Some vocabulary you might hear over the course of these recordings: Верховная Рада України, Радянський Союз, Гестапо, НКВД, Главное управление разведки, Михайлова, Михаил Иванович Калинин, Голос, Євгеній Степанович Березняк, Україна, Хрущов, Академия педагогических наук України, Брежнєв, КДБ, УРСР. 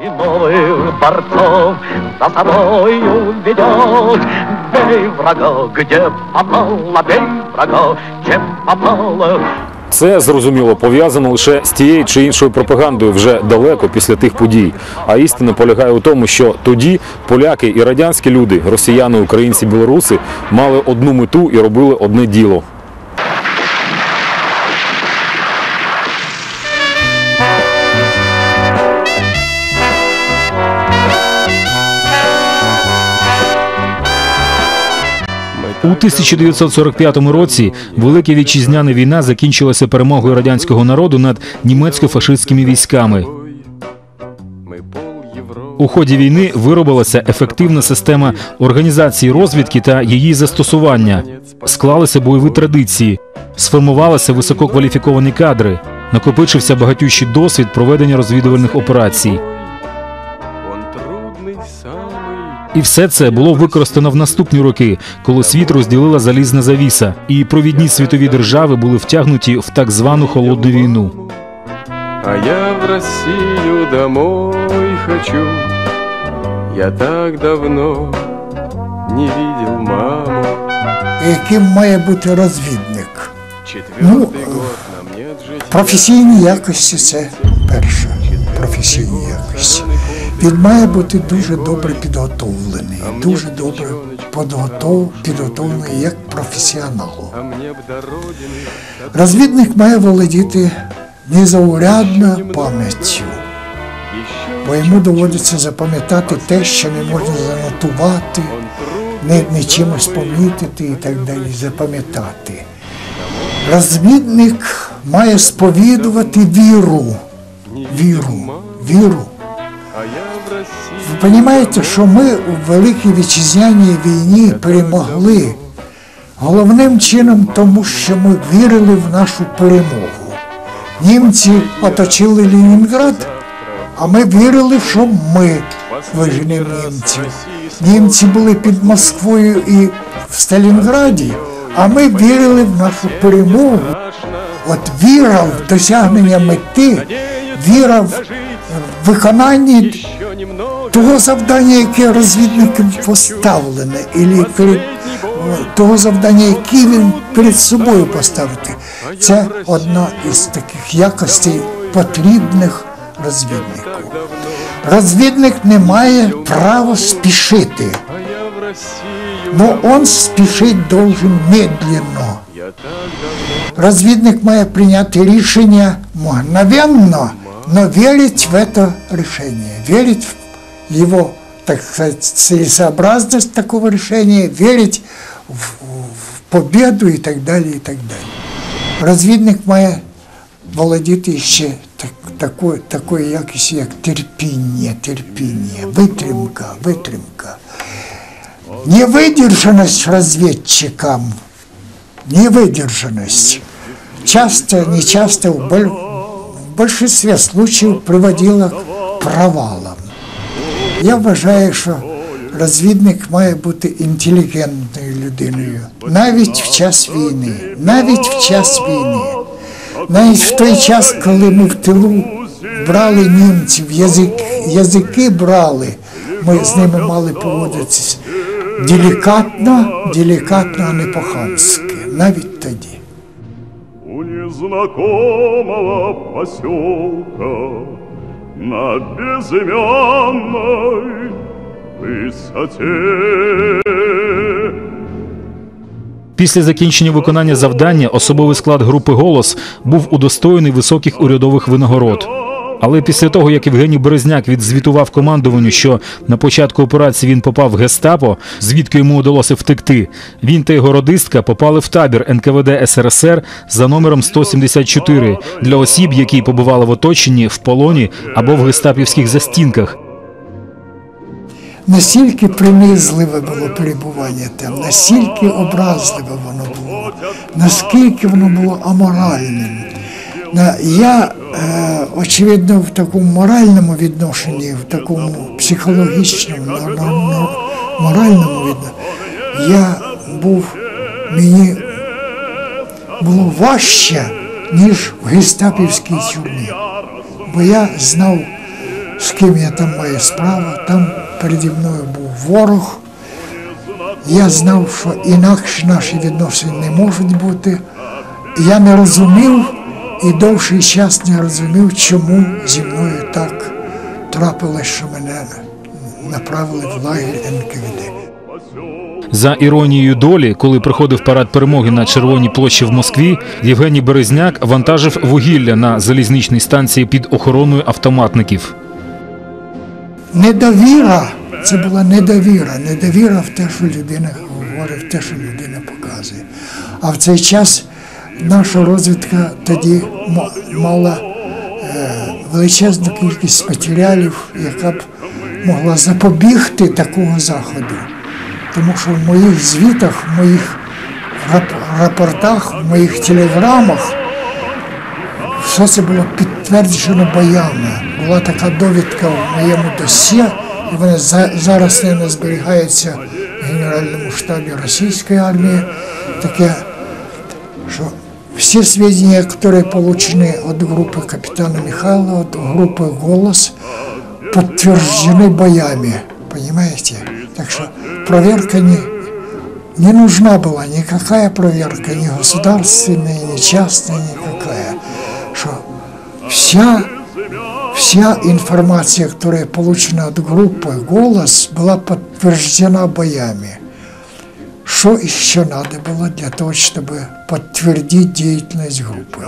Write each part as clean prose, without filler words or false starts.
И новых борцов за собою ведет. Бей врага, где попало, бей врага, чем попало. Це, зрозуміло, пов'язано лише з тією чи іншою пропагандою вже далеко після тих подій. А істина полягає у тому, що тоді поляки і радянські люди, росіяни, українці, білоруси, мали одну мету і робили одне діло. У 1945 році Велика Вітчизняна війна закінчилася перемогою радянського народу над німецько-фашистськими військами. У ході війни виробилася ефективна система організації розвідки та її застосування. Склалися бойові традиції, сформувалися висококваліфіковані кадри, накопичився багатющий досвід проведення розвідувальних операцій. І все це було використано в наступні роки, коли світ розділила залізна завіса, і провідні світові держави були втягнуті в так звану холодну війну. А я в Росію домой хочу, я так давно не бачив маму. Яким має бути розвідник? Ну, професійні якості – це перше, професійні якості. Він має бути дуже добре підготовлений, дуже добре підготовлений як професіонал. Розвідник має володіти незаурядно пам'яттю, бо йому доводиться запам'ятати те, що не можна занотувати, не чимось помітити і так далі, запам'ятати. Розвідник має сповідувати віру. Ви розумієте, що ми у Великій Вітчизняній війні перемогли головним чином тому, що ми вірили в нашу перемогу. Німці оточили Ленінград, а ми вірили, що ми виженемо німців. Німці були під Москвою і в Сталінграді, а ми вірили в нашу перемогу. От віра в досягнення мети, віра в виконанні того завдання, яке розвідникам поставлене, або того завдання, яке він перед собою поставити. Це одна із таких якостей, потрібних розвіднику. Розвідник не має права спішити, бо він спішить должен медленно. Розвідник має прийняти рішення мгновенно, но верить в это решение, верить в его, так сказать, целесообразность такого решения, верить в победу и так далее, и так далее. Розвідник має володіти ще такою якістю, як терпіння, витримка. Невидержаність розвідчикам, невидержаність. Часто, нечасто, в большинстве случаев приводило к провалам. Я вважаю, що розвідник має бути інтелігентною людиною, навіть в час війни, навіть в той час, коли ми в тилу брали німців, язики брали, ми з ними мали поводитися делікатно, а не по-хамськи, навіть тоді. Знакомого поселка на безымянной высоте. Після закінчення виконання завдання особовий склад групи «Голос» був удостоєний високих урядових винагород. Але після того, як Євгеній Березняк відзвітував командуванню, що на початку операції він попав в Гестапо, звідки йому вдалося втекти, він та його родистка попали в табір НКВД СРСР за номером 174 для осіб, які побували в оточенні, в полоні або в гестапівських застінках. Настільки принизливе було перебування там, настільки образливе воно було, наскільки воно було аморальним. Я, очевидно, в такому моральному відношенні, в такому психологічному, моральному відношенні, мені було важче, ніж в гестапівській тюрмі, бо я знав з ким я там маю справу. Там переді мною був ворог. Я знав, що інакше наші відносини не можуть бути. Я не розумів і довший час не розумів, чому зі мною так трапилось, що мене направили в лагерь НКВД. За іронією долі, коли проходив парад перемоги на Червоній площі в Москві, Євгеній Березняк вантажив вугілля на залізничній станції під охороною автоматників. Недовіра, це була недовіра. Недовіра в те, що людина говорить, в те, що людина показує. А в цей час наша розвідка тоді мала величезну кількість матеріалів, яка б могла запобігти такого заходу. Тому що в моїх звітах, в моїх рапортах, в моїх телеграмах все це було підтверджено боями. Була така довідка в моєму досьє, і вона зараз не зберігається в Генеральному штабі російської армії. Таке, що всі свідчення, які отримані від групи капітана Михайлова, від групи «Голос», підтверджені боями. Понимаете? Так что проверка не нужна была, никакая проверка, ни государственная, ни частная, никакая. Что вся информация, которая получена от группы «Голос», была подтверждена боями. Что еще надо было для того, чтобы подтвердить деятельность группы?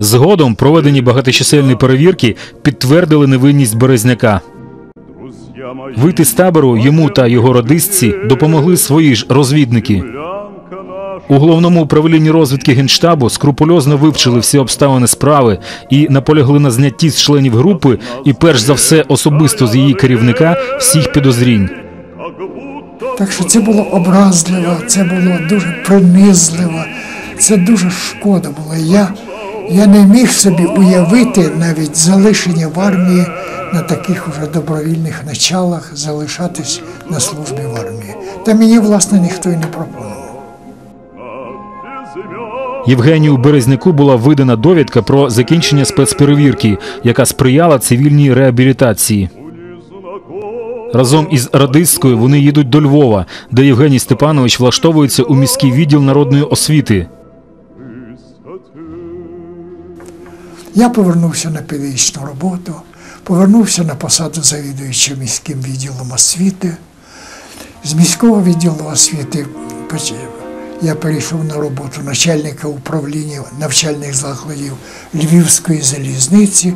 Згодом проведені багаточисельні перевірки підтвердили невинність Березняка. Вийти з табору йому та його радистці допомогли свої ж розвідники. У Головному управлінні розвідки Генштабу скрупульозно вивчили всі обставини справи і наполягли на знятті з членів групи і перш за все особисто з її керівника всіх підозрінь. Так що це було образливо, це було дуже принизливо, це дуже шкода було. Я не міг собі уявити навіть залишення в армії на таких уже добровільних началах, залишатись на службі в армії. Та мені, власне, ніхто і не пропонував. Євгенію Березняку була видана довідка про закінчення спецперевірки, яка сприяла цивільній реабілітації. Разом із радисткою вони їдуть до Львова, де Євгеній Степанович влаштовується у міський відділ народної освіти. Я повернувся на педагогічну роботу, повернувся на посаду завідувача міським відділом освіти. З міського відділу освіти я перейшов на роботу начальника управління навчальних закладів Львівської залізниці,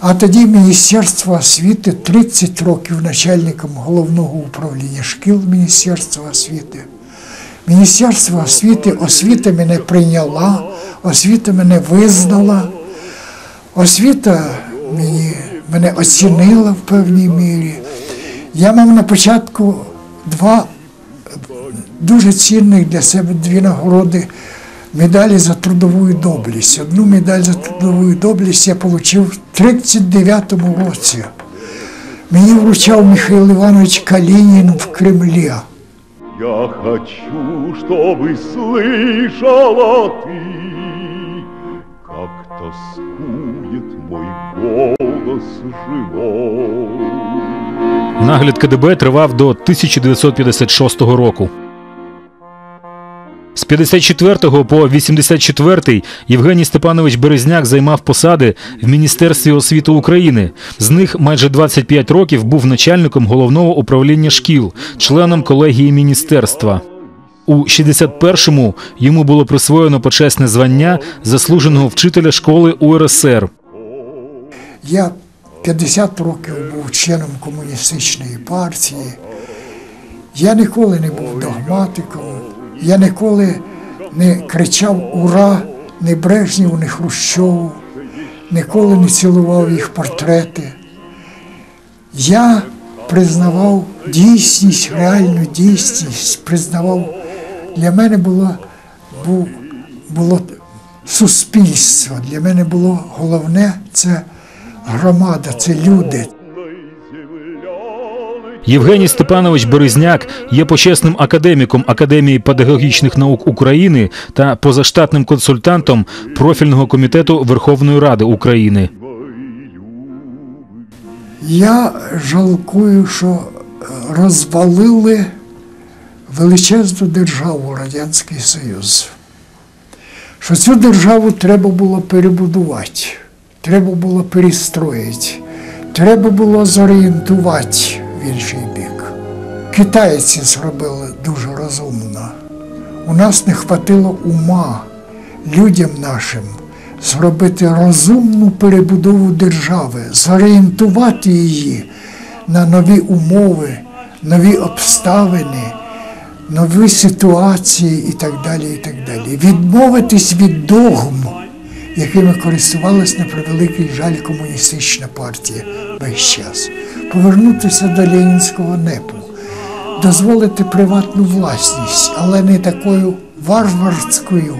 а тоді Міністерство освіти, 30 років начальником головного управління шкіл Міністерства освіти. Міністерство освіти, освіта мене прийняла, освіта мене визнала. Освіта мене оцінила в певній мірі. Я мав на початку два дуже цінних для себе дві нагороди – медалі за трудову доблість. Одну медаль за трудову доблість я отримав в 1939 році. Мені вручав Михаил Иванович Калинин в Кремлі. Я хочу, щоб слышала ти. Нагляд КДБ тривав до 1956 року. З 54 по 84 Євгеній Степанович Березняк займав посади в Міністерстві освіти України. З них майже 25 років був начальником головного управління шкіл, членом колегії міністерства. У 61-му йому було присвоєно почесне звання заслуженого вчителя школи УРСР. Я 50 років був членом Комуністичної партії. Я ніколи не був догматиком. Я ніколи не кричав «Ура!» ні Брежнєву, ні Хрущову. Ніколи не цілував їх портрети. Я признавав дійсність, реальну дійсність, признавав. Для мене було суспільство, для мене було головне – це громада, це люди. Євгеній Степанович Березняк є почесним академіком Академії педагогічних наук України та позаштатним консультантом профільного комітету Верховної Ради України. Я жалкую, що розвалили величезну державу Радянський Союз, що цю державу треба було перебудувати, треба було перестроїти, треба було зорієнтувати в інший бік. Китайці зробили дуже розумно. У нас не хватило ума людям нашим зробити розумну перебудову держави, зорієнтувати її на нові умови, нові обставини, нові ситуації і так далі, і так далі. Відмовитись від догм, якими користувалась, на превеликий жаль, Комуністична партія весь час. Повернутися до ленінського непу, дозволити приватну власність, але не такою варварською,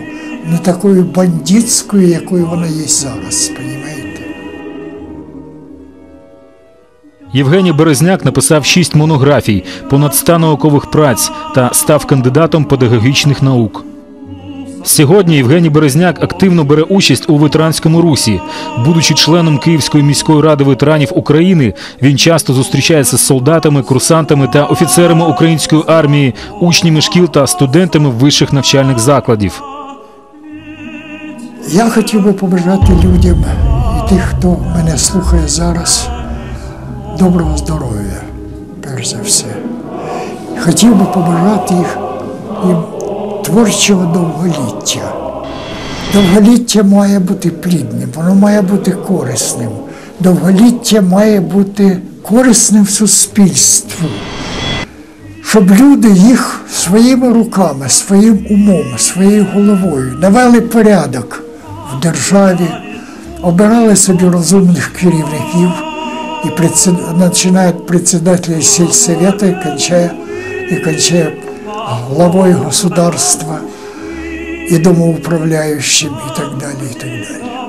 не такою бандитською, якою вона є зараз, розумієте? Євгеній Березняк написав 6 монографій, понад 100 наукових праць та став кандидатом педагогічних наук. Сьогодні Євгеній Березняк активно бере участь у ветеранському русі. Будучи членом Київської міської ради ветеранів України, він часто зустрічається з солдатами, курсантами та офіцерами української армії, учнями шкіл та студентами вищих навчальних закладів. Я хотів би побажати людям і тих, хто мене слухає зараз, доброго здоров'я, перш за все. Хотів би побажати їм творчого довголіття. Довголіття має бути плідним, воно має бути корисним. Довголіття має бути корисним в суспільству, щоб люди їх своїми руками, своїм умом, своєю головою навели порядок в державі, обирали собі розумних керівників і починають председателя сільсовета і кончає главою государства і домоуправляючим, і так далі, і так далі.